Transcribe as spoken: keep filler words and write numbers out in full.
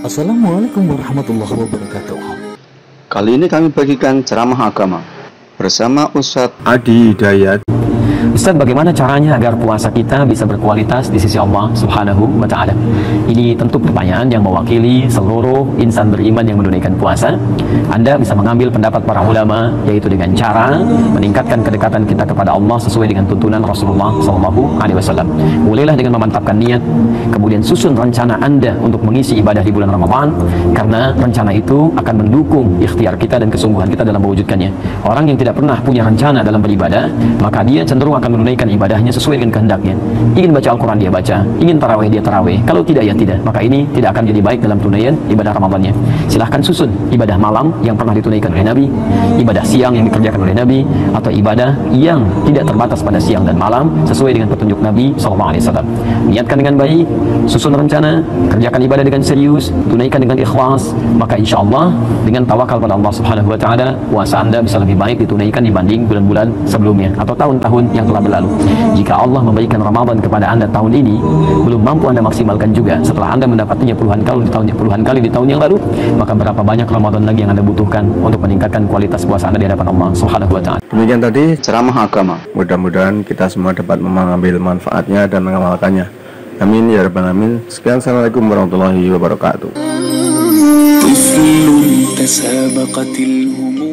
Assalamualaikum warahmatullahi wabarakatuh. Kali ini kami bagikan ceramah agama bersama Ustadz Adi Hidayat. Ustadz, bagaimana caranya agar puasa kita bisa berkualitas di sisi Allah Subhanahu wa Ta'ala? Ini tentu pertanyaan yang mewakili seluruh insan beriman yang menunaikan puasa. Anda bisa mengambil pendapat para ulama, yaitu dengan cara meningkatkan kedekatan kita kepada Allah sesuai dengan tuntunan Rasulullah shallallahu alaihi wasallam. Mulailah dengan memantapkan niat, kemudian susun rencana Anda untuk mengisi ibadah di bulan Ramadhan, karena rencana itu akan mendukung ikhtiar kita dan kesungguhan kita dalam mewujudkannya. Orang yang tidak pernah punya rencana dalam beribadah, maka dia cenderung akan menunaikan ibadahnya sesuai dengan kehendaknya. Ingin baca Al-Quran, dia baca. Ingin tarawih, dia tarawih. Kalau tidak, ya tidak. Maka ini tidak akan jadi baik dalam tunaian ibadah Ramadhannya. Silahkan susun ibadah malam yang pernah ditunaikan oleh Nabi, ibadah siang yang dikerjakan oleh Nabi, atau ibadah yang tidak terbatas pada siang dan malam sesuai dengan petunjuk Nabi shallallahu alaihi wasallam. Niatkan dengan baik, susun rencana, kerjakan ibadah dengan serius, tunaikan dengan ikhlas. Maka insya Allah, dengan tawakal pada Allah Subhanahu wa Ta'ala, puasa Anda bisa lebih baik ditunaikan dibanding bulan-bulan sebelumnya atau tahun-tahun yang telah berlalu. Jika Allah memberikan Ramadhan kepada Anda tahun ini, belum mampu Anda maksimalkan juga. Setelah Anda mendapatinya puluhan kali di tahun, puluhan kali di tahun yang lalu, maka berapa banyak Ramadhan lagi yang Anda butuhkan untuk meningkatkan kualitas puasa Anda di hadapan Allah Subhanahu wa Ta'ala. Demikian tadi ceramah agama. Mudah-mudahan kita semua dapat mengambil manfaatnya dan mengamalkannya. Amin ya rabbal alamin. Sekian, assalamualaikum warahmatullahi wabarakatuh.